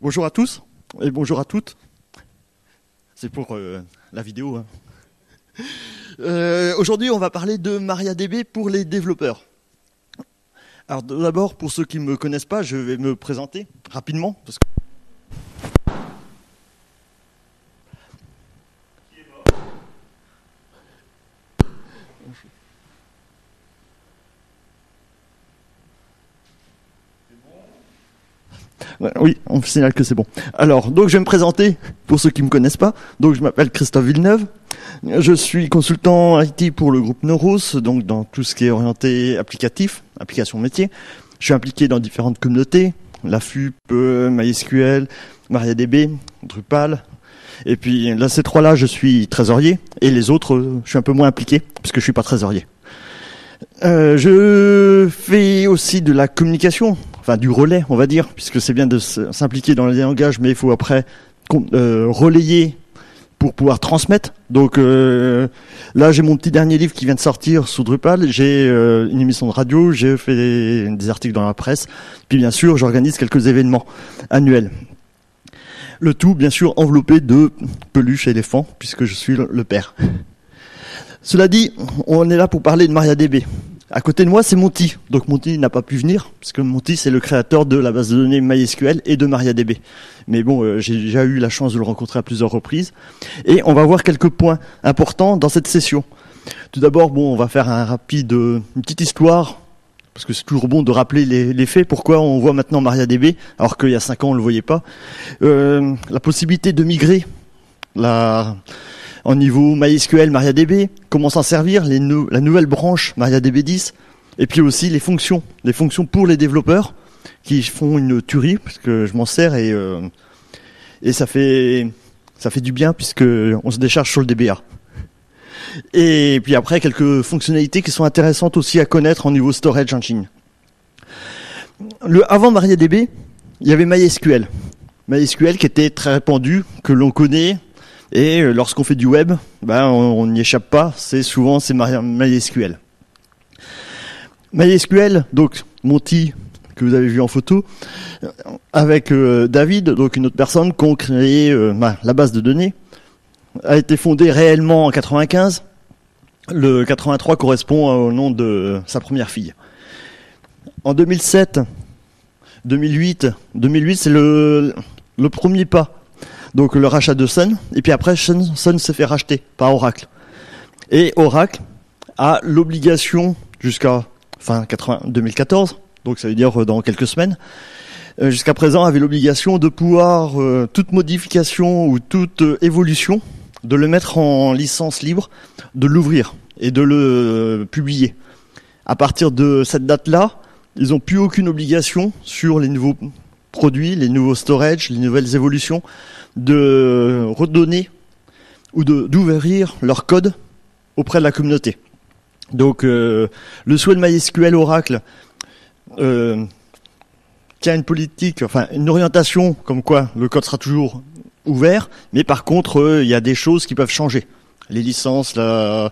Bonjour à tous et bonjour à toutes. C'est pour la vidéo. Hein. Aujourd'hui, on va parler de MariaDB pour les développeurs. Alors d'abord, pour ceux qui ne me connaissent pas, je vais me présenter rapidement. Parce que... Oui, on me signale que c'est bon. Alors, donc je vais me présenter pour ceux qui ne me connaissent pas. Donc je m'appelle Christophe Villeneuve. Je suis consultant IT pour le groupe Neuros, donc dans tout ce qui est orienté applicatif, application métier. Je suis impliqué dans différentes communautés, la FUP, MySQL, MariaDB, Drupal. Et puis là, ces trois-là, je suis trésorier. Et les autres, je suis un peu moins impliqué parce que je ne suis pas trésorier. Je fais aussi de la communication, enfin du relais, on va dire, puisque c'est bien de s'impliquer dans les langages, mais il faut après relayer pour pouvoir transmettre. Donc là, j'ai mon petit dernier livre qui vient de sortir sous Drupal, j'ai une émission de radio, j'ai fait des articles dans la presse, puis bien sûr, j'organise quelques événements annuels. Le tout, bien sûr, enveloppé de peluches éléphants, puisque je suis le père. Cela dit, on est là pour parler de MariaDB. À côté de moi, c'est Monty. Donc Monty n'a pas pu venir, parce que Monty, c'est le créateur de la base de données MySQL et de MariaDB. Mais bon, j'ai déjà eu la chance de le rencontrer à plusieurs reprises. Et on va voir quelques points importants dans cette session. Tout d'abord, bon, on va faire une petite histoire, parce que c'est toujours bon de rappeler les faits. Pourquoi on voit maintenant MariaDB, alors qu'il y a 5 ans, on ne le voyait pas. La possibilité de migrer au niveau MySQL, MariaDB, comment s'en servir, la nouvelle branche MariaDB 10, et puis aussi les fonctions pour les développeurs qui font une tuerie, parce que je m'en sers et ça fait du bien puisque on se décharge sur le DBA. Et puis après, quelques fonctionnalités qui sont intéressantes aussi à connaître au niveau storage engine. Avant MariaDB, il y avait MySQL. MySQL qui était très répandu, que l'on connaît. Et lorsqu'on fait du web, ben on n'y échappe pas, c'est souvent MySQL. MySQL, donc Monty, que vous avez vu en photo, avec David, donc une autre personne qui ont créé la base de données, a été fondée réellement en 95. Le 83 correspond au nom de sa première fille. En 2008, c'est le premier pas. Donc le rachat de Sun, et puis après Sun s'est fait racheter par Oracle. Et Oracle a l'obligation jusqu'à fin 2014, donc ça veut dire dans quelques semaines, jusqu'à présent avait l'obligation de pouvoir toute modification ou toute évolution, de le mettre en licence libre, de l'ouvrir et de le publier. À partir de cette date-là, ils n'ont plus aucune obligation sur les nouveaux produits, les nouveaux storage, les nouvelles évolutions, de redonner ou d'ouvrir leur code auprès de la communauté. Donc le souhait de MySQL Oracle tient une politique, enfin une orientation comme quoi le code sera toujours ouvert, mais par contre il y a des choses qui peuvent changer. Les licences, la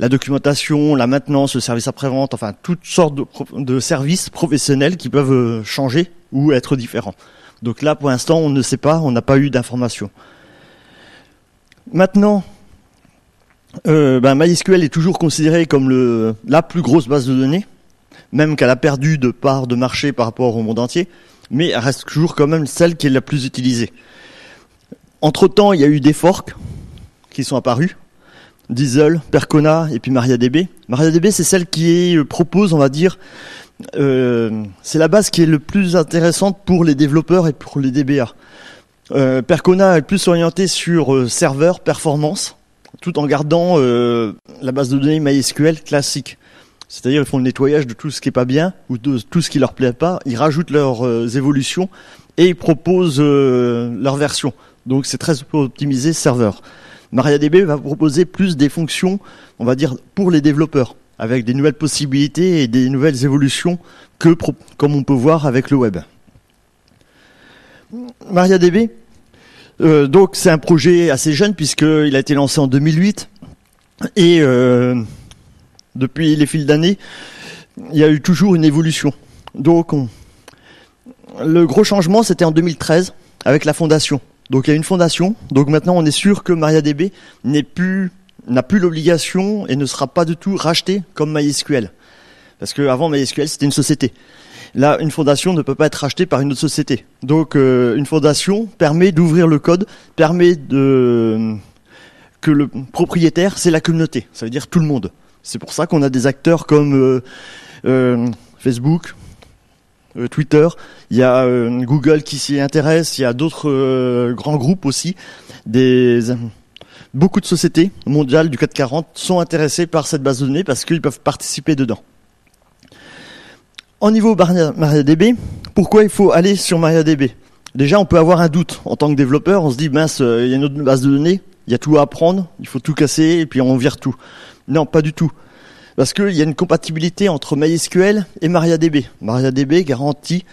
documentation, la maintenance, le service après-vente, enfin toutes sortes de services professionnels qui peuvent changer ou être différents. Donc là, pour l'instant, on ne sait pas, on n'a pas eu d'informations. Maintenant, MySQL est toujours considéré comme la plus grosse base de données, même qu'elle a perdu de part de marché par rapport au monde entier, mais elle reste toujours quand même celle qui est la plus utilisée. Entre-temps, il y a eu des forks qui sont apparus, Diesel, Percona et puis MariaDB. MariaDB, c'est celle qui propose, on va dire... c'est la base qui est le plus intéressante pour les développeurs et pour les DBA. Percona est plus orienté sur serveur, performance, tout en gardant la base de données MySQL classique. C'est-à-dire ils font le nettoyage de tout ce qui n'est pas bien ou de tout ce qui ne leur plaît pas. Ils rajoutent leurs évolutions et ils proposent leur version. Donc c'est très optimisé serveur. MariaDB va proposer plus des fonctions, on va dire, pour les développeurs, avec des nouvelles possibilités et des nouvelles évolutions comme on peut voir avec le web. MariaDB, donc c'est un projet assez jeune puisqu'il a été lancé en 2008 et depuis les fils d'années, il y a eu toujours une évolution. Donc le gros changement, c'était en 2013 avec la fondation. Donc il y a une fondation, donc maintenant on est sûr que MariaDB n'a plus l'obligation et ne sera pas du tout racheté comme MySQL. Parce qu'avant MySQL c'était une société. Là, une fondation ne peut pas être rachetée par une autre société. Donc une fondation permet d'ouvrir le code, permet de que le propriétaire, c'est la communauté, ça veut dire tout le monde. C'est pour ça qu'on a des acteurs comme Facebook, Twitter, il y a Google qui s'y intéresse, il y a d'autres grands groupes aussi. Beaucoup de sociétés mondiales du CAC 40 sont intéressées par cette base de données parce qu'ils peuvent participer dedans. Au niveau MariaDB, pourquoi il faut aller sur MariaDB? Déjà, on peut avoir un doute en tant que développeur, on se dit mince, il y a une autre base de données, il y a tout à apprendre, il faut tout casser et puis on vire tout. Non, pas du tout. Parce qu'il y a une compatibilité entre MySQL et MariaDB. MariaDB garantit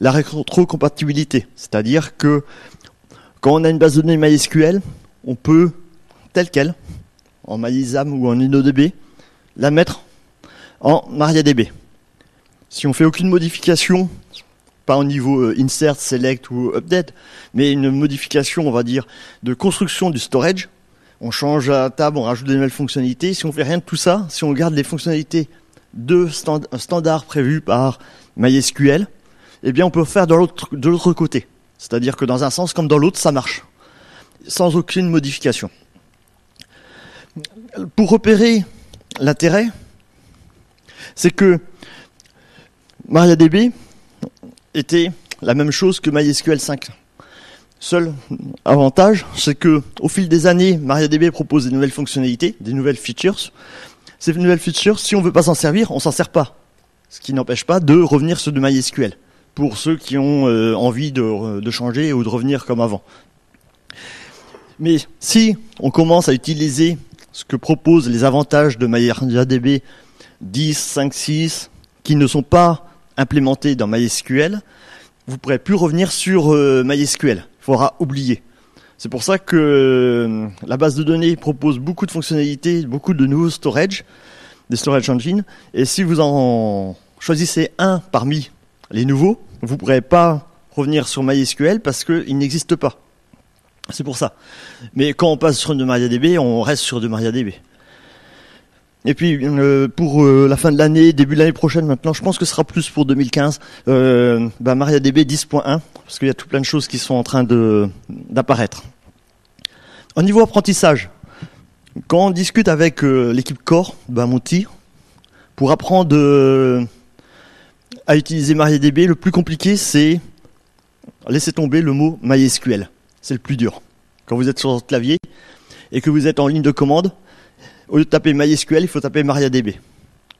la rétrocompatibilité. C'est-à-dire que quand on a une base de données MySQL, on peut, telle qu'elle, en MyISAM ou en InnoDB, la mettre en MariaDB. Si on fait aucune modification, pas au niveau insert, select ou update, mais une modification, on va dire, de construction du storage, on change la table, on rajoute des nouvelles fonctionnalités. Si on fait rien de tout ça, si on garde les fonctionnalités de standard prévues par MySQL, eh bien on peut faire de l'autre côté. C'est-à-dire que dans un sens comme dans l'autre, ça marche, sans aucune modification. Pour repérer l'intérêt, c'est que MariaDB était la même chose que MySQL 5. Seul avantage, c'est que au fil des années, MariaDB propose des nouvelles fonctionnalités, des nouvelles features. Ces nouvelles features, si on ne veut pas s'en servir, on ne s'en sert pas. Ce qui n'empêche pas de revenir sur de MySQL, pour ceux qui ont envie de changer ou de revenir comme avant. Mais si on commence à utiliser ce que proposent les avantages de MariaDB 10, 5, 6, qui ne sont pas implémentés dans MySQL, vous ne pourrez plus revenir sur MySQL. Il faudra oublier. C'est pour ça que la base de données propose beaucoup de fonctionnalités, beaucoup de nouveaux storage, des storage engines. Et si vous en choisissez un parmi les nouveaux, vous ne pourrez pas revenir sur MySQL parce qu'il n'existe pas. C'est pour ça. Mais quand on passe sur de MariaDB, on reste sur de MariaDB. Et puis pour la fin de l'année, début de l'année prochaine maintenant, je pense que ce sera plus pour 2015, MariaDB 10.1, parce qu'il y a tout plein de choses qui sont en train d'apparaître. Au niveau apprentissage, quand on discute avec l'équipe Core, Monty, pour apprendre à utiliser MariaDB, le plus compliqué c'est laisser tomber le mot MySQL, c'est le plus dur. Quand vous êtes sur votre clavier et que vous êtes en ligne de commande, au lieu de taper MySQL, il faut taper MariaDB.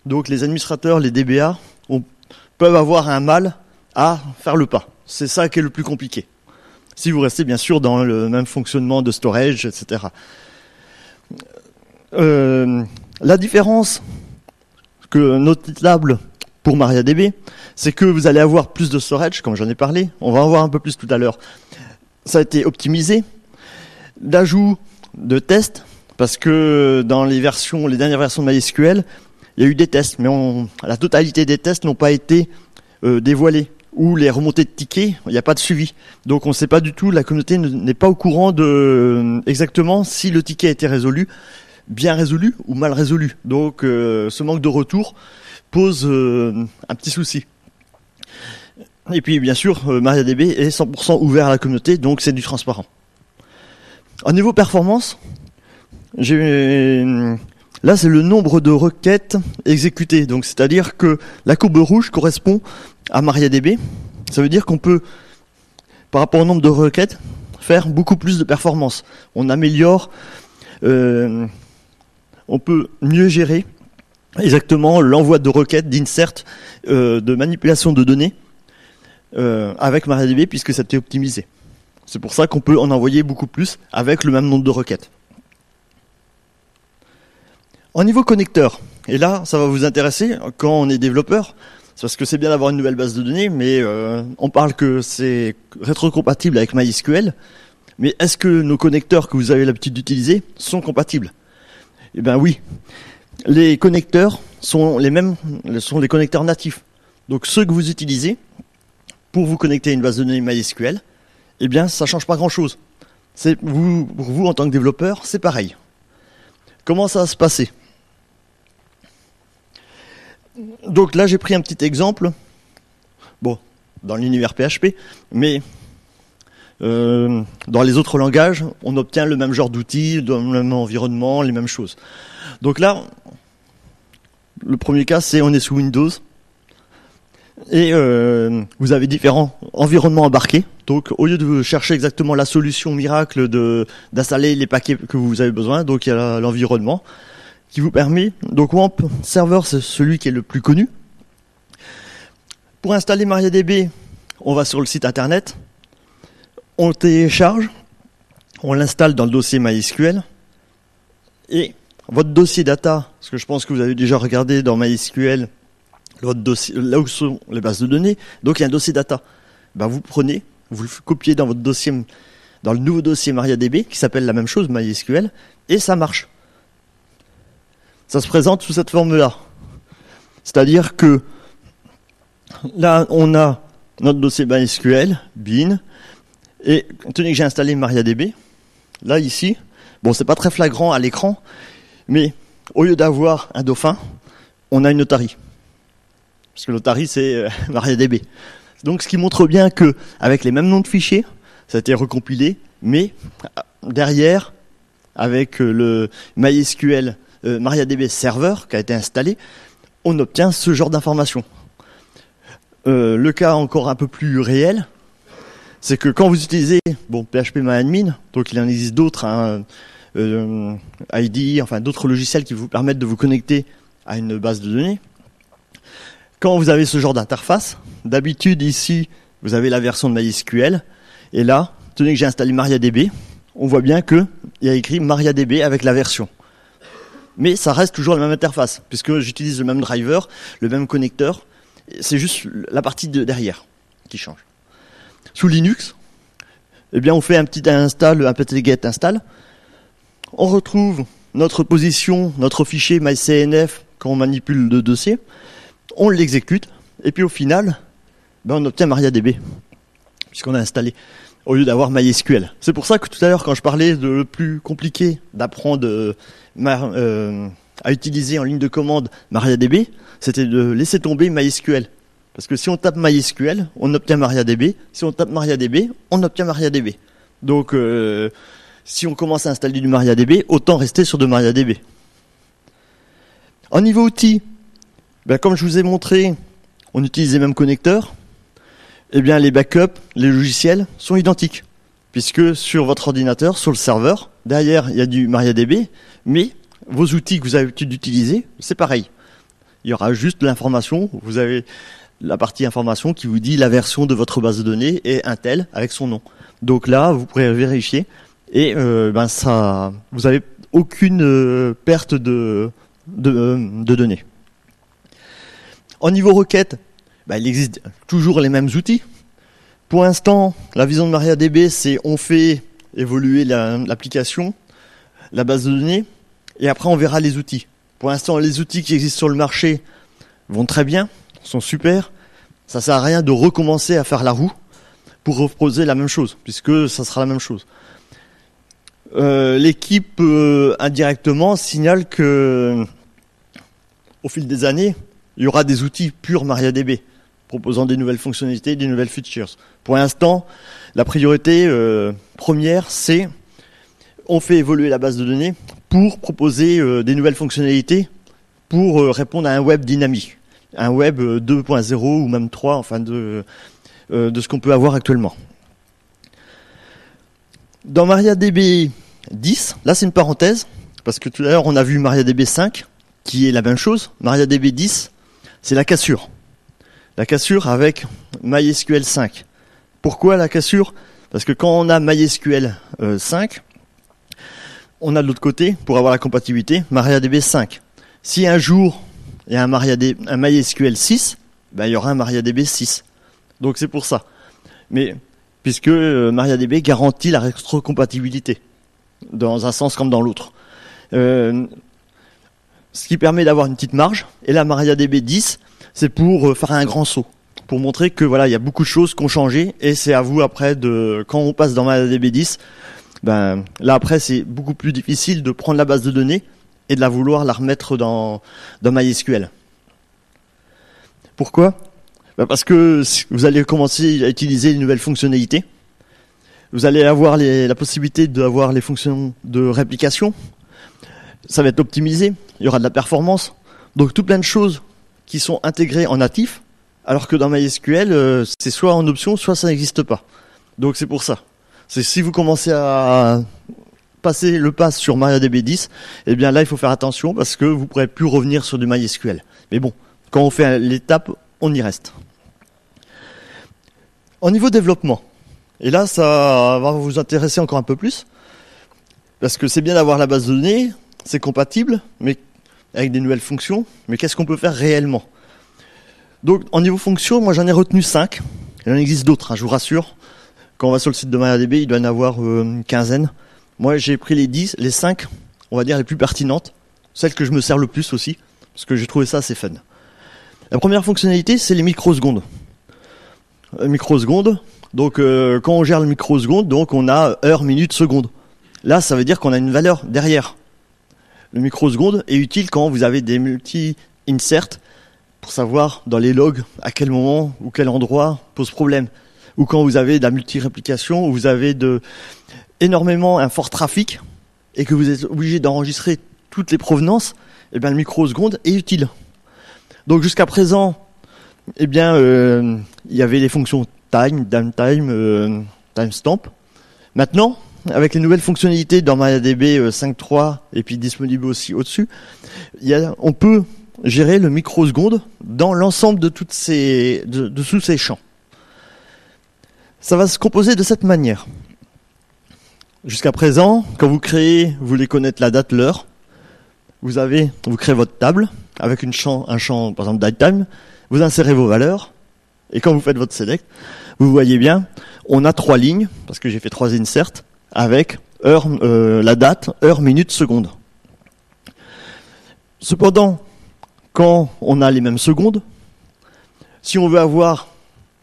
Donc les administrateurs, les DBA, peuvent avoir un mal à faire le pas. C'est ça qui est le plus compliqué. Si vous restez bien sûr dans le même fonctionnement de storage, etc. La différence que notable pour MariaDB, c'est que vous allez avoir plus de storage, comme j'en ai parlé. On va en voir un peu plus tout à l'heure. Ça a été optimisé. L'ajout de tests. Parce que dans les dernières versions de MySQL, il y a eu des tests, mais la totalité des tests n'ont pas été dévoilés. Ou les remontées de tickets, il n'y a pas de suivi. Donc on ne sait pas du tout, la communauté n'est pas au courant de exactement si le ticket a été résolu, bien résolu ou mal résolu. Donc ce manque de retour pose un petit souci. Et puis bien sûr, MariaDB est 100% ouvert à la communauté, donc c'est du transparent. Au niveau performance, là, c'est le nombre de requêtes exécutées. Donc, c'est-à-dire que la courbe rouge correspond à MariaDB. Ça veut dire qu'on peut, par rapport au nombre de requêtes, faire beaucoup plus de performance. On améliore, on peut mieux gérer exactement l'envoi de requêtes, d'insert, de manipulation de données avec MariaDB puisque ça a été optimisé. C'est pour ça qu'on peut en envoyer beaucoup plus avec le même nombre de requêtes. Au niveau connecteur, et là ça va vous intéresser quand on est développeur, c'est parce que c'est bien d'avoir une nouvelle base de données, mais on parle que c'est rétrocompatible avec MySQL, mais est-ce que nos connecteurs que vous avez l'habitude d'utiliser sont compatibles? Eh bien oui, les connecteurs sont les mêmes, sont les connecteurs natifs, donc ceux que vous utilisez pour vous connecter à une base de données MySQL, eh bien, ça ne change pas grand-chose. Pour vous, en tant que développeur, c'est pareil. Comment ça va se passer? Donc là, j'ai pris un petit exemple, bon, dans l'univers PHP, mais dans les autres langages, on obtient le même genre d'outils, dans le même environnement, les mêmes choses. Donc là, le premier cas, c'est on est sous Windows, et vous avez différents environnements embarqués. Donc au lieu de chercher exactement la solution miracle d'installer les paquets que vous avez besoin, donc il y a l'environnement qui vous permet, donc Wamp Server, c'est celui qui est le plus connu. Pour installer MariaDB, on va sur le site internet, on le télécharge, on l'installe dans le dossier MySQL, et votre dossier data, ce que je pense que vous avez déjà regardé dans MySQL, votre dossier, là où sont les bases de données, donc il y a un dossier data. Ben, vous prenez, vous le copiez dans votre dossier, dans le nouveau dossier MariaDB, qui s'appelle la même chose, MySQL, et ça marche. Ça se présente sous cette forme-là. C'est-à-dire que là, on a notre dossier MySQL, bin, et tenez que j'ai installé MariaDB, là, ici, bon, c'est pas très flagrant à l'écran, mais au lieu d'avoir un dauphin, on a une otarie. Parce que l'otarie, c'est MariaDB. Donc, ce qui montre bien que, avec les mêmes noms de fichiers, ça a été recompilé, mais derrière, avec le MySQL, MariaDB Server qui a été installé, on obtient ce genre d'informations. Le cas encore un peu plus réel, c'est que quand vous utilisez bon, PHP MyAdmin, donc il en existe d'autres, hein, IDE, enfin d'autres logiciels qui vous permettent de vous connecter à une base de données. Quand vous avez ce genre d'interface, d'habitude ici vous avez la version de MySQL, et là, tenez que j'ai installé MariaDB, on voit bien qu'il y a écrit MariaDB avec la version. Mais ça reste toujours la même interface, puisque j'utilise le même driver, le même connecteur. C'est juste la partie de derrière qui change. Sous Linux, eh bien on fait un petit install, un petit get install. On retrouve notre position, notre fichier myCNF quand on manipule le dossier. On l'exécute, et puis au final, ben on obtient MariaDB, puisqu'on a installé, au lieu d'avoir MySQL. C'est pour ça que tout à l'heure, quand je parlais de le plus compliqué d'apprendre à utiliser en ligne de commande MariaDB, c'était de laisser tomber MySQL. Parce que si on tape MySQL, on obtient MariaDB. Si on tape MariaDB, on obtient MariaDB. Donc, si on commence à installer du MariaDB, autant rester sur de MariaDB. En niveau outils, ben comme je vous ai montré, on utilise les mêmes connecteurs. Eh bien, les backups, les logiciels sont identiques, puisque sur votre ordinateur, sur le serveur, derrière, il y a du MariaDB, mais vos outils que vous avez l'habitude d'utiliser, c'est pareil. Il y aura juste l'information, vous avez la partie information qui vous dit la version de votre base de données et un tel avec son nom. Donc là, vous pourrez vérifier, et ben ça, vous n'avez aucune perte de données. En niveau requête, bah, il existe toujours les mêmes outils. Pour l'instant, la vision de MariaDB, c'est on fait évoluer l'application, la base de données, et après on verra les outils. Pour l'instant, les outils qui existent sur le marché vont très bien, sont super. Ça sert à rien de recommencer à faire la roue pour reposer la même chose, puisque ça sera la même chose. L'équipe, indirectement, signale que, au fil des années, il y aura des outils purs MariaDB, proposant des nouvelles fonctionnalités, des nouvelles features. Pour l'instant, la priorité première, c'est on fait évoluer la base de données pour proposer des nouvelles fonctionnalités pour répondre à un web dynamique, un web 2.0 ou même 3, enfin de ce qu'on peut avoir actuellement. Dans MariaDB 10, là c'est une parenthèse, parce que tout à l'heure on a vu MariaDB 5, qui est la même chose, MariaDB 10, c'est la cassure. La cassure avec MySQL 5. Pourquoi la cassure? Parce que quand on a MySQL 5, on a de l'autre côté, pour avoir la compatibilité, MariaDB 5. Si un jour, il y a un MySQL 6, ben, il y aura un MariaDB 6. Donc c'est pour ça. Mais puisque MariaDB garantit la rétrocompatibilité, dans un sens comme dans l'autre. Ce qui permet d'avoir une petite marge. Et la MariaDB 10, c'est pour faire un grand saut, pour montrer que voilà, il y a beaucoup de choses qui ont changé et c'est à vous après de, quand on passe dans MariaDB 10, ben, là après c'est beaucoup plus difficile de prendre la base de données et de la vouloir la remettre dans MySQL. Pourquoi? Ben parce que vous allez commencer à utiliser une nouvelle fonctionnalité. Vous allez avoir la possibilité d'avoir les fonctions de réplication. Ça va être optimisé, il y aura de la performance. Donc tout plein de choses qui sont intégrées en natif, alors que dans MySQL, c'est soit en option, soit ça n'existe pas. Donc c'est pour ça. C'est si vous commencez à passer le pas sur MariaDB 10, eh bien là il faut faire attention parce que vous ne pourrez plus revenir sur du MySQL. Mais bon, quand on fait l'étape, on y reste. Au niveau développement, et là ça va vous intéresser encore un peu plus, parce que c'est bien d'avoir la base de données, c'est compatible, mais avec des nouvelles fonctions, mais qu'est-ce qu'on peut faire réellement? Donc, en niveau fonction, moi j'en ai retenu 5. Il en existe d'autres, hein, je vous rassure. Quand on va sur le site de MariaDB, il doit y en avoir une quinzaine. Moi j'ai pris les 10, les 5, on va dire les plus pertinentes, celles que je me sers le plus aussi, parce que j'ai trouvé ça assez fun. La première fonctionnalité, c'est les microsecondes. Microsecondes, donc quand on gère le microseconde, donc on a heure, minute, seconde. Là, ça veut dire qu'on a une valeur derrière. Le microseconde est utile quand vous avez des multi-inserts pour savoir dans les logs à quel moment ou quel endroit pose problème. Ou quand vous avez de la multi-réplication, où vous avez énormément un fort trafic et que vous êtes obligé d'enregistrer toutes les provenances, eh bien, le microseconde est utile. Donc jusqu'à présent, eh bien, il y avait les fonctions time, datetime, timestamp. Maintenant, avec les nouvelles fonctionnalités dans MariaDB 5.3 et puis disponible aussi au-dessus, on peut gérer le microseconde dans l'ensemble de tous ces champs. Ça va se composer de cette manière. Jusqu'à présent, quand vous créez, vous voulez connaître la date, l'heure, vous créez votre table avec un champ, par exemple, datetime, vous insérez vos valeurs, et quand vous faites votre select, vous voyez bien, on a 3 lignes, parce que j'ai fait 3 inserts, avec heure, la date, heure, minute, seconde. Cependant, quand on a les mêmes secondes, si on veut avoir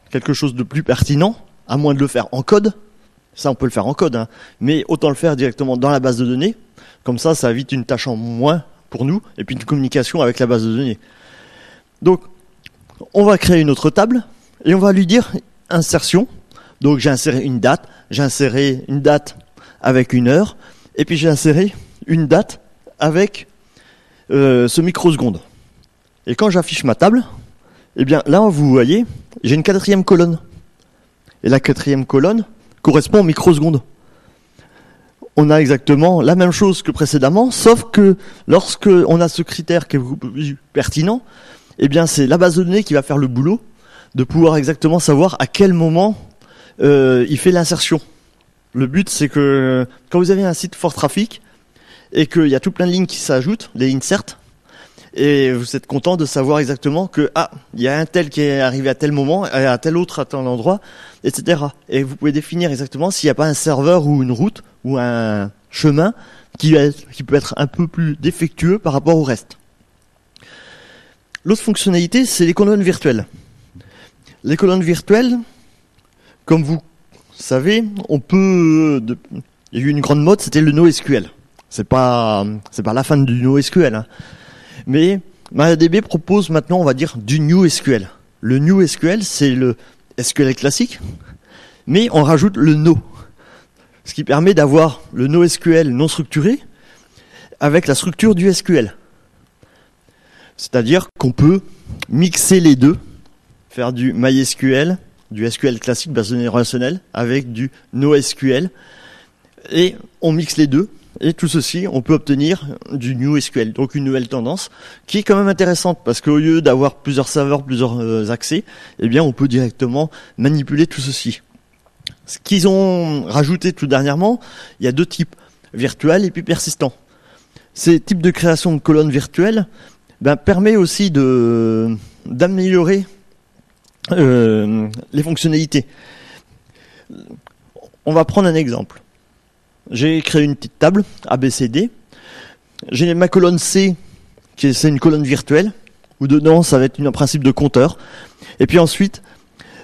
quelque chose de plus pertinent, à moins de le faire en code, ça on peut le faire en code, hein, mais autant le faire directement dans la base de données, comme ça, ça évite une tâche en moins pour nous, et puis une communication avec la base de données. Donc, on va créer une autre table, et on va lui dire insertion. Donc j'ai inséré une date avec une heure, et puis j'ai inséré une date avec ce microseconde. Et quand j'affiche ma table, eh bien là vous voyez, j'ai une 4e colonne. Et la 4e colonne correspond au microseconde. On a exactement la même chose que précédemment, sauf que lorsque on a ce critère qui est beaucoup plus pertinent, eh bien c'est la base de données qui va faire le boulot de pouvoir exactement savoir à quel moment il fait l'insertion. Le but, c'est que quand vous avez un site fort trafic et qu'il y a tout plein de lignes qui s'ajoutent, les inserts, et vous êtes content de savoir exactement que ah, il y a un tel qui est arrivé à tel moment, et à tel autre à tel endroit, etc. Et vous pouvez définir exactement s'il n'y a pas un serveur ou une route ou un chemin qui peut être un peu plus défectueux par rapport au reste. L'autre fonctionnalité, c'est les colonnes virtuelles. Les colonnes virtuelles, comme vous savez, il y a eu une grande mode, c'était le NoSQL. C'est pas la fin du NoSQL, hein. Mais MariaDB propose maintenant, on va dire, du NewSQL. Le NewSQL, c'est le SQL classique, mais on rajoute le No, ce qui permet d'avoir le NoSQL non structuré avec la structure du SQL. C'est-à-dire qu'on peut mixer les deux, faire du MySQL, du SQL classique, base de données relationnelle, avec du NoSQL. Et on mixe les deux. Et tout ceci, on peut obtenir du NewSQL. Donc une nouvelle tendance qui est quand même intéressante parce qu'au lieu d'avoir plusieurs serveurs, plusieurs accès, eh bien on peut directement manipuler tout ceci. Ce qu'ils ont rajouté tout dernièrement, il y a 2 types, virtuels et puis persistants. Ces types de création de colonnes virtuelles permet aussi d'améliorer les fonctionnalités. On va prendre un exemple. J'ai créé une petite table ABCD. J'ai ma colonne C, c'est une colonne virtuelle, où dedans ça va être un principe de compteur. Et puis ensuite,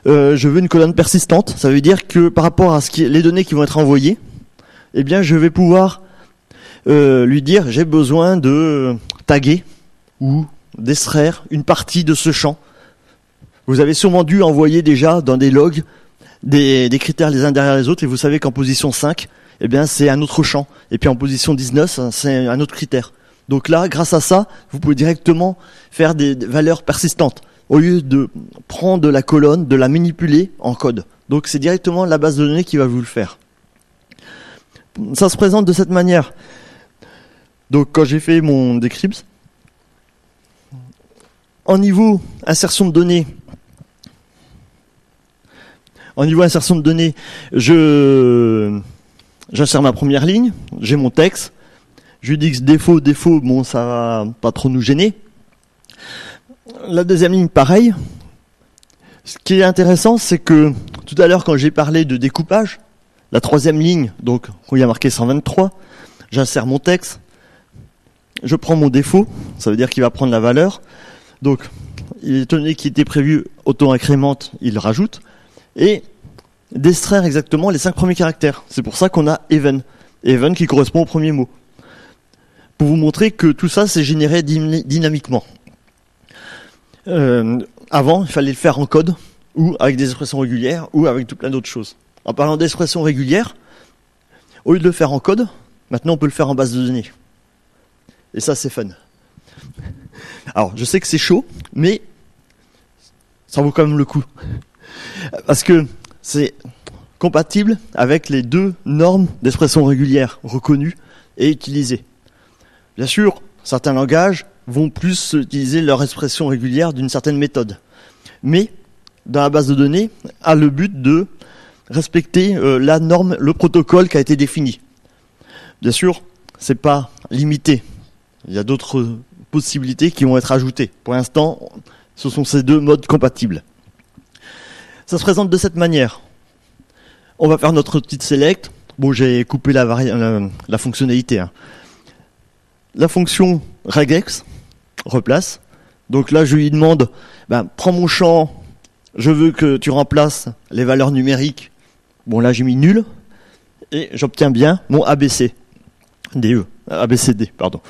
je veux une colonne persistante. Ça veut dire que par rapport à ce qui, les données qui vont être envoyées, eh bien, je vais pouvoir lui dire j'ai besoin de taguer ou d'extraire une partie de ce champ. Vous avez sûrement dû envoyer déjà dans des logs des critères les uns derrière les autres, et vous savez qu'en position 5, eh bien, c'est un autre champ. Et puis en position 19, c'est un autre critère. Donc là, grâce à ça, vous pouvez directement faire des valeurs persistantes, au lieu de prendre la colonne, de la manipuler en code. Donc c'est directement la base de données qui va vous le faire. Ça se présente de cette manière. Donc quand j'ai fait mon decrypt, en niveau insertion de données, j'insère ma première ligne, j'ai mon texte, je lui dis que défaut, bon, ça va pas trop nous gêner. La deuxième ligne, pareil. Ce qui est intéressant, c'est que tout à l'heure, quand j'ai parlé de découpage, la troisième ligne, donc, où il y a marqué 123, j'insère mon texte, je prends mon défaut, ça veut dire qu'il va prendre la valeur. Donc, étant donné qu'il était prévu auto-incrémente, il rajoute. Et d'extraire exactement les 5 premiers caractères. C'est pour ça qu'on a even. Even qui correspond au premier mot. Pour vous montrer que tout ça, c'est généré dynamiquement. Avant, il fallait le faire en code, ou avec des expressions régulières, ou avec tout plein d'autres choses. En parlant d'expressions régulières, au lieu de le faire en code, maintenant on peut le faire en base de données. Et ça, c'est fun. Alors, je sais que c'est chaud, mais ça vaut quand même le coup. Parce que c'est compatible avec les deux normes d'expression régulière reconnues et utilisées. Bien sûr, certains langages vont plus utiliser leur expression régulière d'une certaine méthode. Mais dans la base de données, a le but de respecter la norme, le protocole qui a été défini. Bien sûr, ce n'est pas limité. Il y a d'autres possibilités qui vont être ajoutées. Pour l'instant, ce sont ces deux modes compatibles. Ça se présente de cette manière. On va faire notre petite select. Bon, j'ai coupé la fonctionnalité. Hein. La fonction regex, replace. Donc là, je lui demande, ben, prends mon champ, je veux que tu remplaces les valeurs numériques. Bon, là, j'ai mis nul. Et j'obtiens bien mon ABC. DE, ABCD, pardon.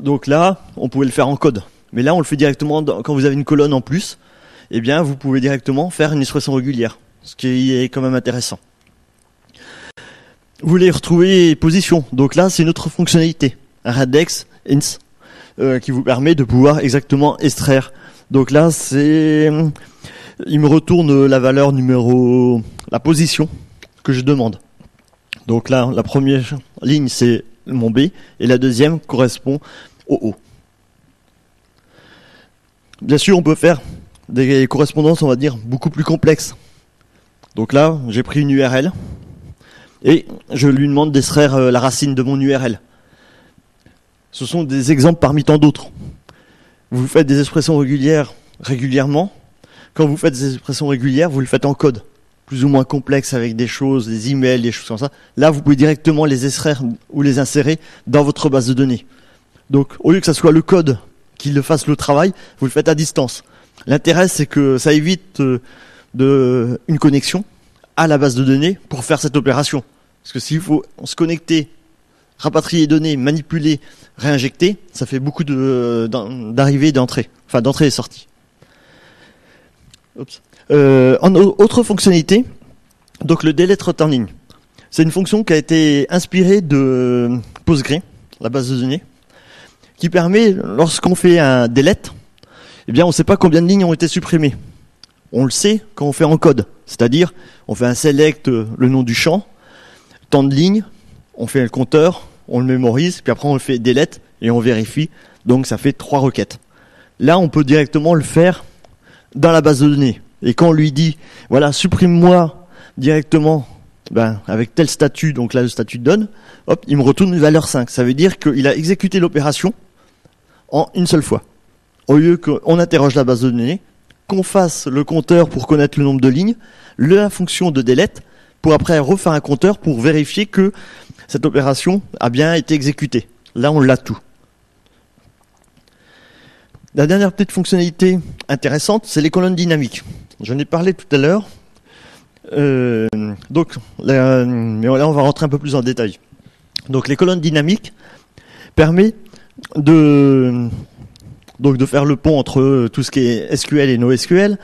Donc là, on pouvait le faire en code. Mais là, on le fait directement quand vous avez une colonne en plus. Eh bien, vous pouvez directement faire une expression régulière, ce qui est quand même intéressant. Vous voulez retrouver position, donc là c'est une autre fonctionnalité, un regex ins, qui vous permet de pouvoir exactement extraire. Donc là, c'est, il me retourne la valeur numéro, la position que je demande. Donc là, la première ligne c'est mon B, et la deuxième correspond au O. Bien sûr, on peut faire des correspondances, on va dire, beaucoup plus complexes. Donc là, j'ai pris une URL et je lui demande d'extraire la racine de mon URL. Ce sont des exemples parmi tant d'autres. Vous faites des expressions régulières régulièrement. Quand vous faites des expressions régulières, vous le faites en code, plus ou moins complexe, avec des choses, des emails, des choses comme ça. Là, vous pouvez directement les extraire ou les insérer dans votre base de données. Donc, au lieu que ce soit le code qui le fasse le travail, vous le faites à distance. L'intérêt, c'est que ça évite une connexion à la base de données pour faire cette opération. Parce que s'il faut se connecter, rapatrier les données, manipuler, réinjecter, ça fait beaucoup d'arrivées et d'entrées. Enfin, d'entrées et sorties. Autre fonctionnalité, donc le delete returning. C'est une fonction qui a été inspirée de Postgre, la base de données, qui permet, lorsqu'on fait un delete, eh bien, on ne sait pas combien de lignes ont été supprimées. On le sait quand on fait en code. C'est-à-dire, on fait un select, le nom du champ, tant de lignes, on fait le compteur, on le mémorise, puis après on le fait delete et on vérifie. Donc ça fait 3 requêtes. Là, on peut directement le faire dans la base de données. Et quand on lui dit, voilà, supprime-moi directement, ben, avec tel statut, donc là le statut donne, hop, il me retourne une valeur 5. Ça veut dire qu'il a exécuté l'opération en une seule fois. Au lieu qu'on interroge la base de données, qu'on fasse le compteur pour connaître le nombre de lignes, la fonction de delete pour après refaire un compteur pour vérifier que cette opération a bien été exécutée. Là, on l'a tout. La dernière petite fonctionnalité intéressante, c'est les colonnes dynamiques. J'en ai parlé tout à l'heure. Donc, là, mais là, on va rentrer un peu plus en détail. Donc, les colonnes dynamiques permettent de faire le pont entre tout ce qui est SQL et NoSQL.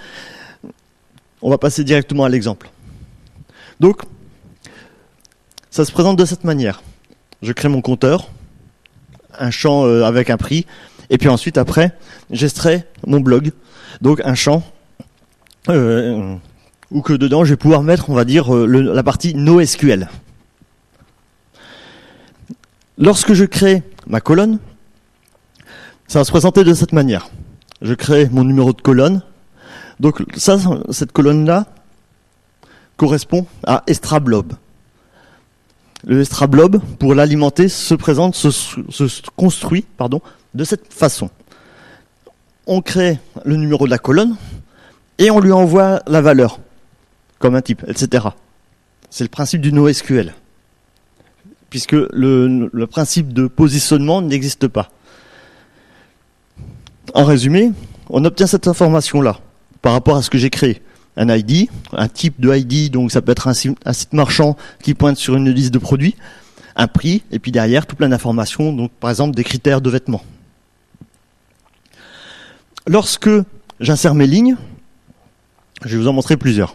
On va passer directement à l'exemple. Donc, ça se présente de cette manière. Je crée mon compteur, un champ avec un prix, et puis ensuite, après, j'extrais mon blog, donc un champ où que dedans, je vais pouvoir mettre, on va dire, la partie NoSQL. Lorsque je crée ma colonne, ça va se présenter de cette manière. Je crée mon numéro de colonne. Donc ça, cette colonne-là correspond à extra-blob. Le extra-blob, pour l'alimenter, se construit de cette façon. On crée le numéro de la colonne et on lui envoie la valeur, comme un type, etc. C'est le principe du NoSQL, puisque le principe de positionnement n'existe pas. En résumé, on obtient cette information-là par rapport à ce que j'ai créé. Un ID, un type de ID, donc ça peut être un site marchand qui pointe sur une liste de produits, un prix, et puis derrière tout plein d'informations, donc par exemple des critères de vêtements. Lorsque j'insère mes lignes, je vais vous en montrer plusieurs.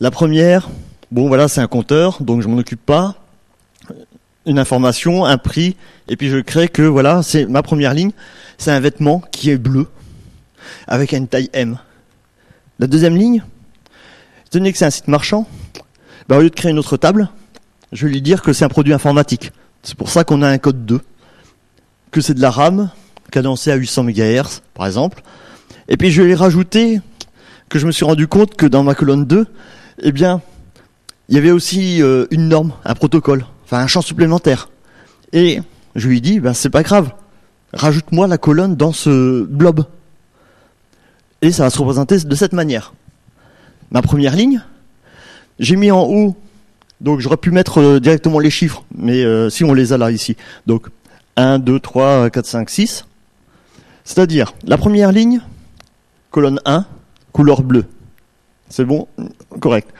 La première, bon voilà, c'est un compteur, donc je ne m'en occupe pas. Une information, un prix, et puis je crée que voilà, c'est ma première ligne, c'est un vêtement qui est bleu, avec une taille M. La deuxième ligne, tenez que c'est un site marchand, ben, au lieu de créer une autre table, je vais lui dire que c'est un produit informatique. C'est pour ça qu'on a un code 2, que c'est de la RAM, cadencée à 800 MHz, par exemple. Et puis je vais rajouter que je me suis rendu compte que dans ma colonne 2, eh bien, il y avait aussi une norme, un protocole, enfin un champ supplémentaire. Et je lui dis, ben, c'est pas grave, rajoute-moi la colonne dans ce blob. Et ça va se représenter de cette manière. Ma première ligne, j'ai mis en haut, donc j'aurais pu mettre directement les chiffres, mais si on les a là, ici. Donc 1, 2, 3, 4, 5, 6. C'est-à-dire, la première ligne, colonne 1, couleur bleue. C'est bon, correct.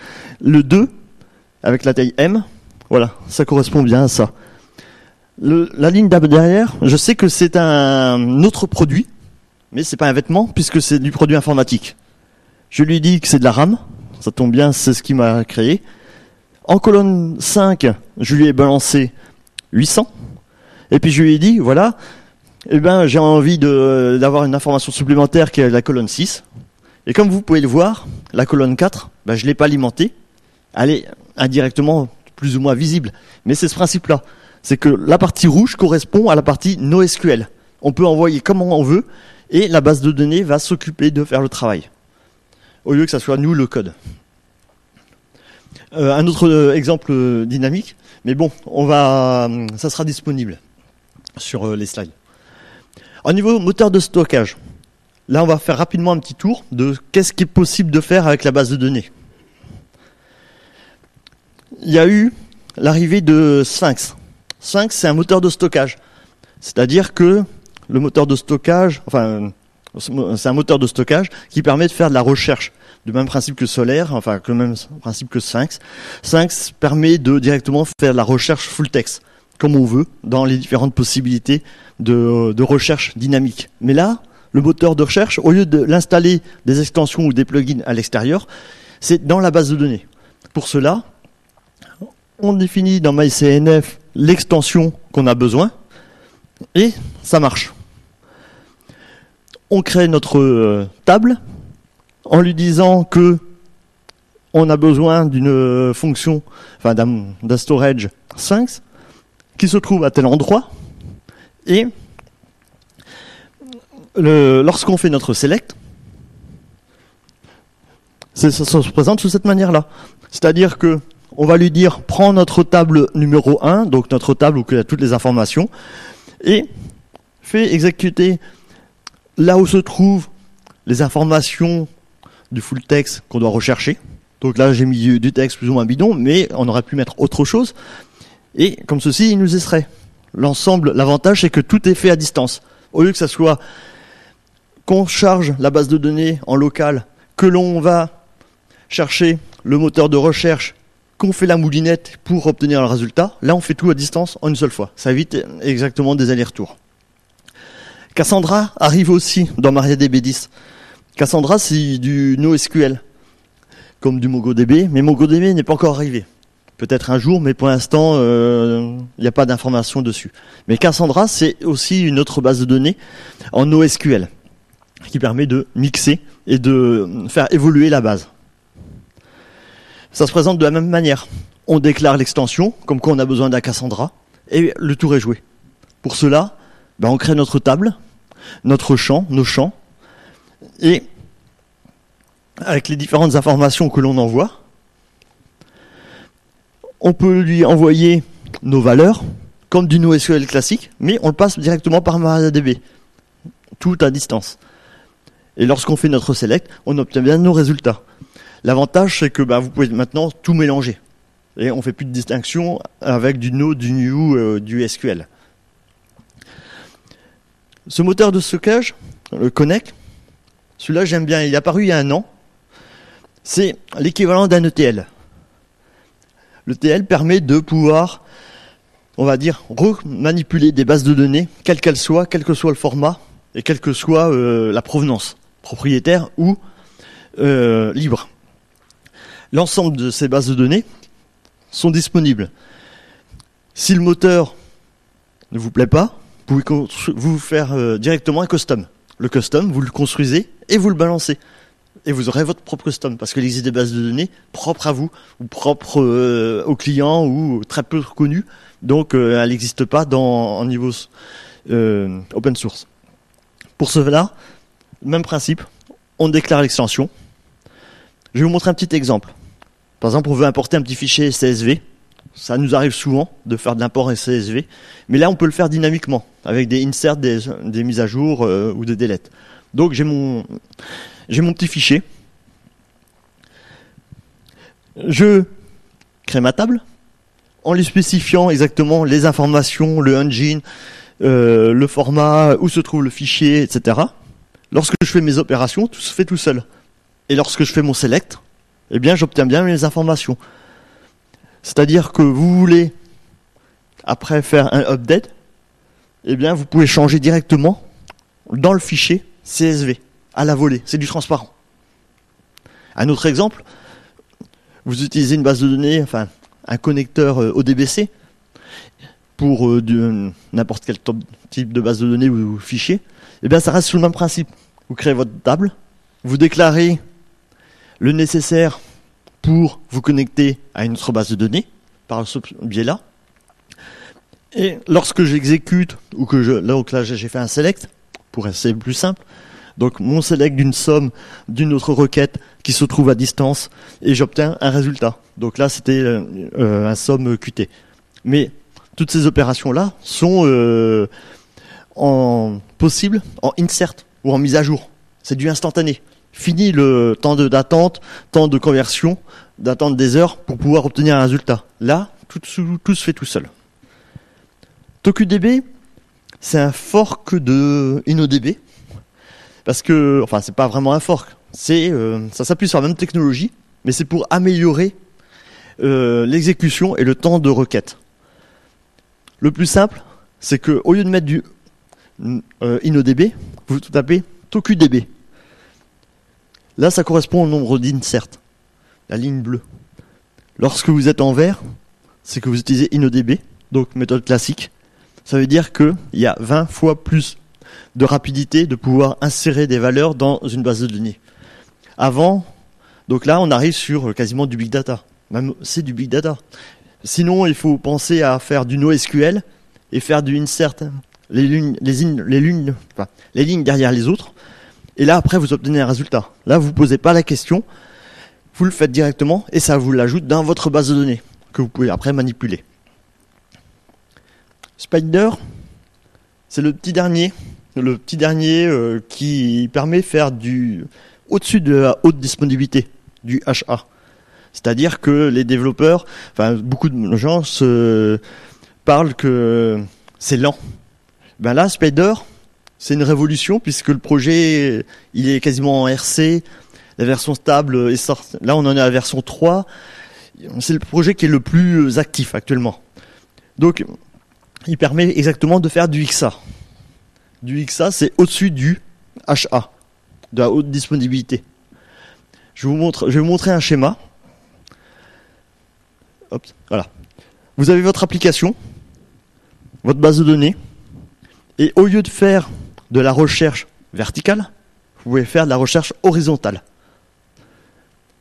Le 2, avec la taille M, voilà, ça correspond bien à ça. La ligne derrière, je sais que c'est un autre produit, mais c'est pas un vêtement, puisque c'est du produit informatique. Je lui dis que c'est de la RAM, ça tombe bien, c'est ce qu'il m'a créé. En colonne 5, je lui ai balancé 800, et puis je lui ai dit, voilà, eh ben, j'ai envie d'avoir une information supplémentaire qui est la colonne 6. Et comme vous pouvez le voir, la colonne 4, ben, je ne l'ai pas alimentée, elle est indirectement plus ou moins visible. Mais c'est ce principe-là, c'est que la partie rouge correspond à la partie NoSQL. On peut envoyer comme on veut, et la base de données va s'occuper de faire le travail, au lieu que ça soit nous le code. Un autre exemple dynamique, mais bon, ça sera disponible sur les slides. Au niveau moteur de stockage, là on va faire rapidement un petit tour de qu'est-ce qui est possible de faire avec la base de données. Il y a eu l'arrivée de Sphinx. Sphinx, c'est un moteur de stockage, c'est-à-dire que le moteur de stockage, enfin, c'est un moteur de stockage qui permet de faire de la recherche, du même principe que Solaire, enfin, le même principe que Sphinx. Sphinx permet de directement faire de la recherche full text, comme on veut, dans les différentes possibilités de recherche dynamique. Mais là, le moteur de recherche, au lieu de l'installer des extensions ou des plugins à l'extérieur, c'est dans la base de données. Pour cela, on définit dans MyCNF l'extension qu'on a besoin, et ça marche. On crée notre table en lui disant que on a besoin d'une fonction, enfin d'un storage Sphinx qui se trouve à tel endroit, et lorsqu'on fait notre select, ça se présente sous cette manière-là. C'est-à-dire que on va lui dire prends notre table numéro 1, donc notre table où il y a toutes les informations, et fais exécuter là où se trouvent les informations du full text qu'on doit rechercher. Donc là, j'ai mis du texte plus ou moins bidon, mais on aurait pu mettre autre chose. Et comme ceci, il nous extrait l'ensemble. L'avantage, c'est que tout est fait à distance. Au lieu que ça soit qu'on charge la base de données en local, que l'on va chercher le moteur de recherche, qu'on fait la moulinette pour obtenir le résultat. Là, on fait tout à distance en une seule fois. Ça évite exactement des allers-retours. Cassandra arrive aussi dans MariaDB 10. Cassandra, c'est du NoSQL, comme du MongoDB, mais MongoDB n'est pas encore arrivé. Peut-être un jour, mais pour l'instant, il n'y a pas d'informations dessus. Mais Cassandra, c'est aussi une autre base de données en NoSQL, qui permet de mixer et de faire évoluer la base. Ça se présente de la même manière. On déclare l'extension, comme quoi on a besoin d'un Cassandra, et le tour est joué. Pour cela, on crée notre table, notre champ, nos champs, et avec les différentes informations que l'on envoie, on peut lui envoyer nos valeurs, comme du NoSQL classique, mais on le passe directement par MariaDB, tout à distance. Et lorsqu'on fait notre select, on obtient bien nos résultats. L'avantage, c'est que vous pouvez maintenant tout mélanger. Et on ne fait plus de distinction avec du No, du New, du SQL. Ce moteur de stockage, le Connect, celui-là, j'aime bien, il est apparu il y a 1 an. C'est l'équivalent d'un ETL. L'ETL permet de pouvoir, on va dire, remanipuler des bases de données, quelles qu'elles soient, quel que soit le format et quelle que soit la provenance, propriétaire ou libre. L'ensemble de ces bases de données sont disponibles. Si le moteur ne vous plaît pas, vous pouvez vous faire directement un custom. Le custom, vous le construisez et vous le balancez. Et vous aurez votre propre custom, parce qu'il existe des bases de données propres à vous, ou propres aux clients, ou très peu reconnues. Donc, elle n'existe pas en niveau open source. Pour cela, même principe, on déclare l'extension. Je vais vous montrer un petit exemple. Par exemple, on veut importer un petit fichier CSV. Ça nous arrive souvent de faire de l'import CSV. Mais là, on peut le faire dynamiquement, avec des inserts, des mises à jour ou des deletes. Donc, j'ai mon petit fichier, je crée ma table en lui spécifiant exactement les informations, le engine, le format, où se trouve le fichier, etc. Lorsque je fais mes opérations, tout se fait tout seul. Et lorsque je fais mon select, eh bien, j'obtiens bien mes informations. C'est-à-dire que vous voulez, après faire un update, eh bien, vous pouvez changer directement dans le fichier CSV. À la volée, c'est du transparent. Un autre exemple, vous utilisez une base de données, enfin un connecteur ODBC pour n'importe quel type de base de données ou fichier, et bien ça reste sous le même principe. Vous créez votre table, vous déclarez le nécessaire pour vous connecter à une autre base de données par ce biais-là. Et lorsque j'exécute, ou que là j'ai fait un select, pour essayer plus simple, donc mon select d'une somme d'une autre requête qui se trouve à distance et j'obtiens un résultat. Donc là c'était un somme Qt. Mais toutes ces opérations là sont possibles en insert ou en mise à jour. C'est du instantané. Fini le temps d'attente, temps de conversion, d'attente des heures pour pouvoir obtenir un résultat. Là tout se fait tout seul. TokuDB, c'est un fork de InnoDB. Parce que, enfin, c'est pas vraiment un fork. Ça s'appuie sur la même technologie, mais c'est pour améliorer l'exécution et le temps de requête. Le plus simple, c'est que au lieu de mettre du InnoDB, vous tapez TokuDB. Là, ça correspond au nombre d'insert, la ligne bleue. Lorsque vous êtes en vert, c'est que vous utilisez InnoDB, donc méthode classique. Ça veut dire qu'il y a 20 fois plus de rapidité de pouvoir insérer des valeurs dans une base de données. Avant, donc là on arrive sur quasiment du big data. Même c'est du big data. Sinon il faut penser à faire du NoSQL et faire du insert, les lignes derrière les autres. Et là après vous obtenez un résultat. Là vous ne posez pas la question, vous le faites directement et ça vous l'ajoute dans votre base de données que vous pouvez après manipuler. Spider, c'est le petit dernier qui permet de faire au-dessus de la haute disponibilité, du HA. C'est-à-dire que les développeurs, enfin beaucoup de gens parlent que c'est lent. Ben là, Spider, c'est une révolution puisque le projet il est quasiment en RC, La version stable est sortie. Là, on en est à la version 3. C'est le projet qui est le plus actif actuellement. Donc, il permet exactement de faire du XA. Du XA, c'est au-dessus du HA, de la haute disponibilité. Je vais vous montrer un schéma. Hop, voilà. Vous avez votre application, votre base de données, et au lieu de faire de la recherche verticale, vous pouvez faire de la recherche horizontale.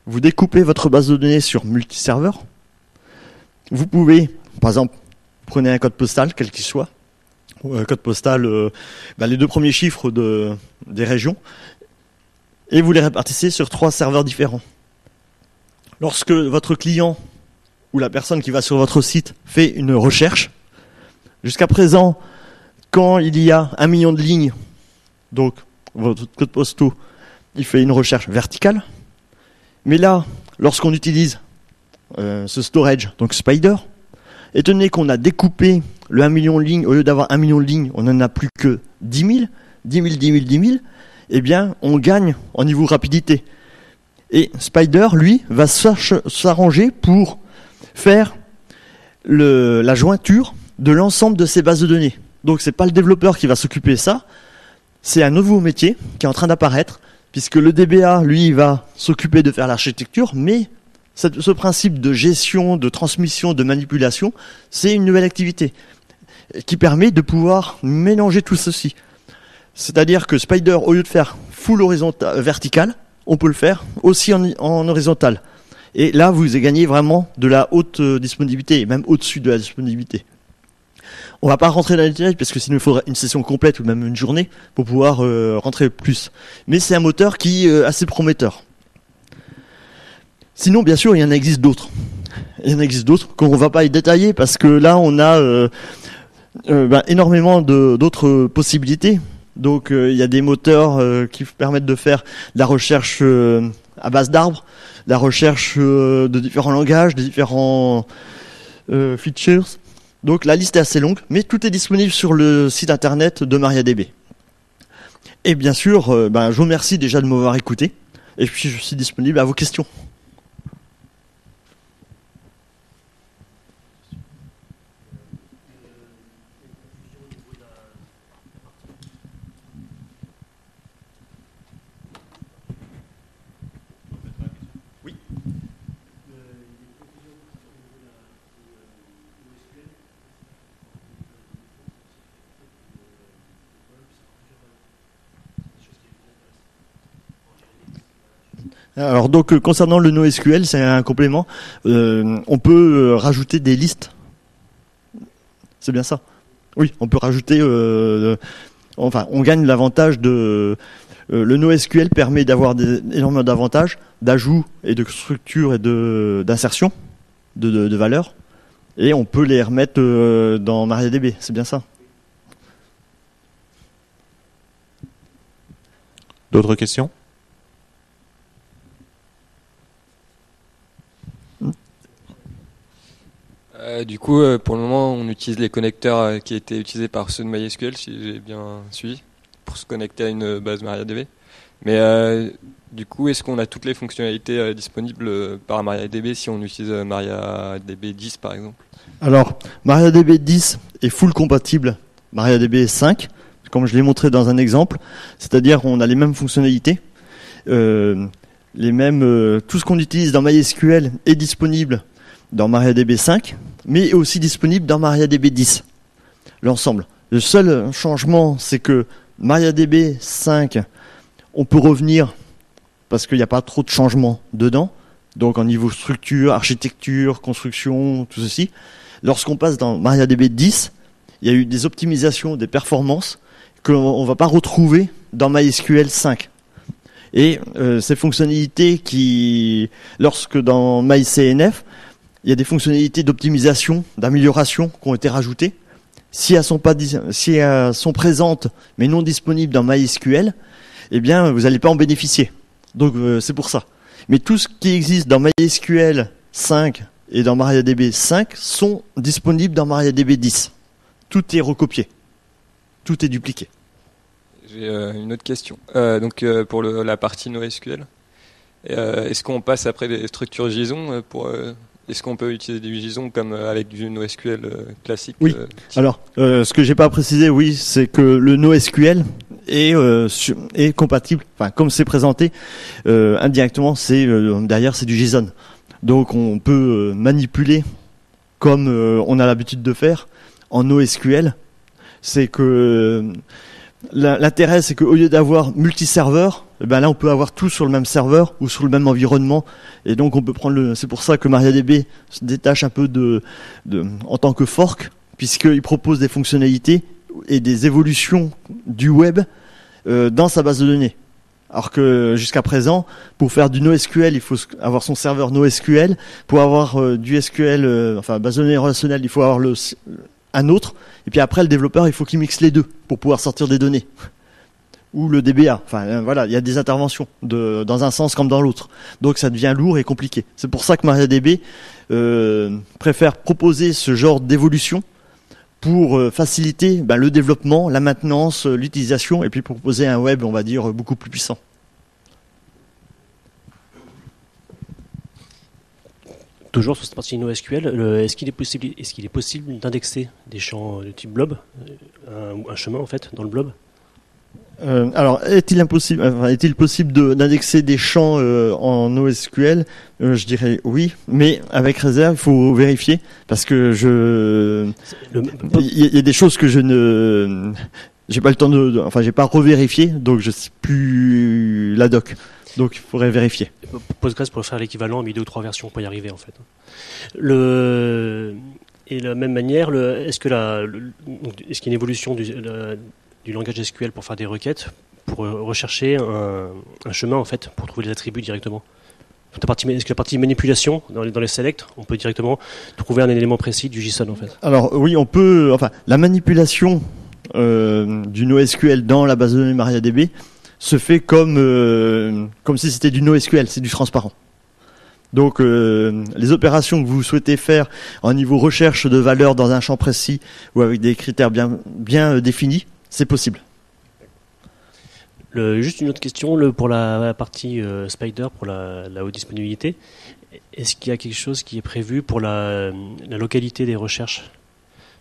Vous découpez votre base de données sur multiserveurs. Vous pouvez, par exemple, prenez un code postal, quel qu'il soit, code postal, les deux premiers chiffres des régions, et vous les répartissez sur 3 serveurs différents. Lorsque votre client ou la personne qui va sur votre site fait une recherche, jusqu'à présent, quand il y a 1 million de lignes, donc votre code postal, il fait une recherche verticale. Mais là, lorsqu'on utilise ce storage, donc Spider, et tenez qu'on a découpé le 1 million de lignes, au lieu d'avoir 1 million de lignes, on n'en a plus que 10 000, 10 000, 10 000, 10 000, eh bien, on gagne en niveau rapidité. Et Spider, lui, va s'arranger pour faire la jointure de l'ensemble de ces bases de données. Donc, ce n'est pas le développeur qui va s'occuper de ça, c'est un nouveau métier qui est en train d'apparaître, puisque le DBA, lui, va s'occuper de faire l'architecture, mais ce principe de gestion, de transmission, de manipulation, c'est une nouvelle activité qui permet de pouvoir mélanger tout ceci. C'est-à-dire que Spider, au lieu de faire full horizontal, vertical, on peut le faire aussi en horizontal. Et là, vous gagnez vraiment de la haute disponibilité, et même au-dessus de la disponibilité. On ne va pas rentrer dans les détails parce que sinon il faudrait une session complète ou même une journée pour pouvoir rentrer plus. Mais c'est un moteur qui est assez prometteur. Sinon, bien sûr, il y en existe d'autres. Il y en existe d'autres qu'on ne va pas y détailler parce que là, on a énormément d'autres possibilités. Donc, il y a des moteurs qui permettent de faire de la recherche à base d'arbres, la recherche de différents langages, de différents features. Donc la liste est assez longue, mais tout est disponible sur le site internet de MariaDB. Et bien sûr, je vous remercie déjà de m'avoir écouté, et puis je suis disponible à vos questions. Alors donc concernant le NoSQL, c'est un complément, on peut rajouter des listes, c'est bien ça? Oui, on peut rajouter, on gagne l'avantage de... le NoSQL permet d'avoir énormément d'avantages, d'ajout et de structure et d'insertion de valeurs, et on peut les remettre dans MariaDB, c'est bien ça? D'autres questions? Du coup, pour le moment, on utilise les connecteurs qui étaient utilisés par ceux de MySQL, si j'ai bien suivi, pour se connecter à une base MariaDB. Mais du coup, est-ce qu'on a toutes les fonctionnalités disponibles par MariaDB si on utilise MariaDB 10, par exemple? Alors, MariaDB 10 est full compatible MariaDB 5, comme je l'ai montré dans un exemple. C'est-à-dire on a les mêmes fonctionnalités, tout ce qu'on utilise dans MySQL est disponible dans MariaDB 5, mais aussi disponible dans MariaDB 10, l'ensemble. Le seul changement, c'est que MariaDB 5, on peut revenir parce qu'il n'y a pas trop de changements dedans, donc en niveau structure, architecture, construction, tout ceci. Lorsqu'on passe dans MariaDB 10, il y a eu des optimisations, des performances qu'on ne va pas retrouver dans MySQL 5. Et ces fonctionnalités qui, lorsque dans MyCNF, il y a des fonctionnalités d'optimisation, d'amélioration qui ont été rajoutées. Si elles sont présentes mais non disponibles dans MySQL, eh bien, vous n'allez pas en bénéficier. Donc, c'est pour ça. Mais tout ce qui existe dans MySQL 5 et dans MariaDB 5 sont disponibles dans MariaDB 10. Tout est recopié. Tout est dupliqué. J'ai une autre question. Pour la partie NoSQL, Est-ce qu'on passe après les structures JSON pour... Est-ce qu'on peut utiliser du JSON comme avec du NoSQL classique? Oui. Alors, ce que j'ai pas précisé, oui, c'est que le NoSQL est compatible. Enfin, comme c'est présenté, indirectement, c'est derrière, c'est du JSON. Donc, on peut manipuler comme on a l'habitude de faire en NoSQL. C'est que l'intérêt, c'est qu'au lieu d'avoir multi-serveurs, ben là on peut avoir tout sur le même serveur ou sur le même environnement, et donc on peut prendre le. C'est pour ça que MariaDB se détache un peu de en tant que fork, puisqu'il propose des fonctionnalités et des évolutions du web dans sa base de données. Alors que jusqu'à présent, pour faire du NoSQL, il faut avoir son serveur NoSQL. Pour avoir du SQL, enfin base de données relationnelle, il faut avoir un autre. Et puis après, le développeur, il faut qu'il mixe les deux pour pouvoir sortir des données. Ou le DBA. Enfin, voilà, il y a des interventions dans un sens comme dans l'autre. Donc, ça devient lourd et compliqué. C'est pour ça que MariaDB préfère proposer ce genre d'évolution pour faciliter le développement, la maintenance, l'utilisation, et puis proposer un web, on va dire, beaucoup plus puissant. Toujours sur cette partie NoSQL, est-ce qu'il est possible d'indexer des champs de type blob, un chemin en fait dans le blob? Alors, est-il possible d'indexer des champs en NoSQL? Je dirais oui, mais avec réserve, il faut vérifier, parce que il y a des choses que j'ai pas le temps de, enfin, j'ai pas revérifié, donc je sais plus la doc. Donc, il faudrait vérifier. Postgres pourrait faire l'équivalent, a mis 2 ou 3 versions pour y arriver, en fait. Et de la même manière, est-ce qu'il y a une évolution du langage SQL pour faire des requêtes, pour rechercher un chemin, en fait, pour trouver les attributs directement? Est-ce que la partie manipulation, dans les selects, on peut directement trouver un élément précis du JSON, en fait? Alors, oui, on peut... Enfin, la manipulation du NoSQL dans la base de données MariaDB se fait comme si c'était du NoSQL, c'est du transparent. Donc les opérations que vous souhaitez faire en niveau recherche de valeurs dans un champ précis ou avec des critères bien définis, c'est possible. Juste une autre question pour la partie Spider, pour la haute disponibilité. Est-ce qu'il y a quelque chose qui est prévu pour la localité des recherches ?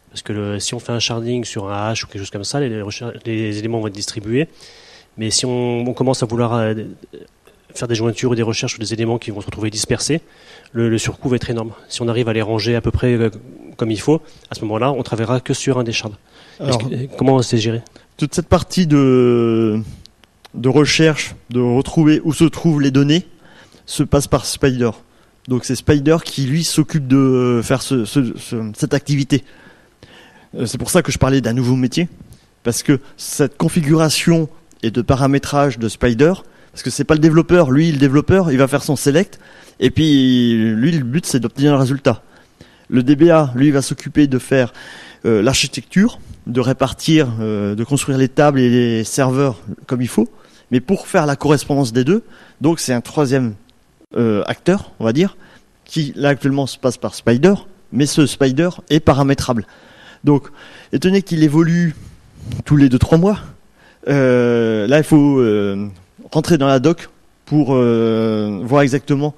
Parce que si on fait un sharding sur un hash ou quelque chose comme ça, les éléments vont être distribués. Mais si on commence à vouloir faire des jointures ou des recherches ou des éléments qui vont se retrouver dispersés, le surcoût va être énorme. Si on arrive à les ranger à peu près comme il faut, à ce moment-là, on travaillera que sur un des shards. Comment c'est géré? Toute cette partie de recherche, de retrouver où se trouvent les données, se passe par Spider. Donc c'est Spider qui, lui, s'occupe de faire cette activité. C'est pour ça que je parlais d'un nouveau métier, parce que cette configuration et de paramétrage de Spider, parce que c'est pas le développeur. Lui, le développeur, il va faire son select, et puis lui, le but, c'est d'obtenir le résultat. Le DBA, lui, va s'occuper de faire l'architecture, de répartir, de construire les tables et les serveurs comme il faut, mais pour faire la correspondance des deux, donc c'est un troisième acteur, on va dire, qui, là, actuellement, se passe par Spider, mais ce Spider est paramétrable. Donc, étant donné qu'il évolue tous les 2 à 3 mois, là, il faut rentrer dans la doc pour voir exactement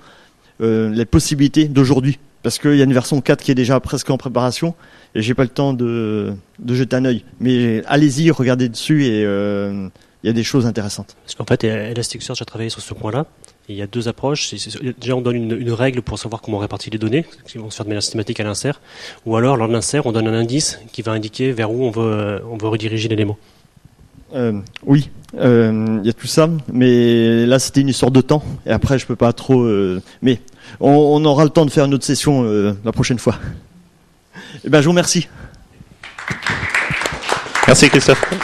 les possibilités d'aujourd'hui, parce qu'il y a une version 4 qui est déjà presque en préparation et j'ai pas le temps de jeter un œil. Mais allez-y, regardez dessus, et il y a des choses intéressantes. Parce qu'en fait, Elasticsearch a travaillé sur ce point-là. Il y a 2 approches. Déjà, on donne une règle pour savoir comment on répartit les données, qui vont se faire de manière systématique à l'insert, ou alors lors de l'insert, on donne un indice qui va indiquer vers où on veut rediriger l'élément. Oui, y a tout ça, mais là c'était une histoire de temps, et après je peux pas trop... mais on aura le temps de faire une autre session la prochaine fois. Et ben, je vous remercie. Merci Christophe.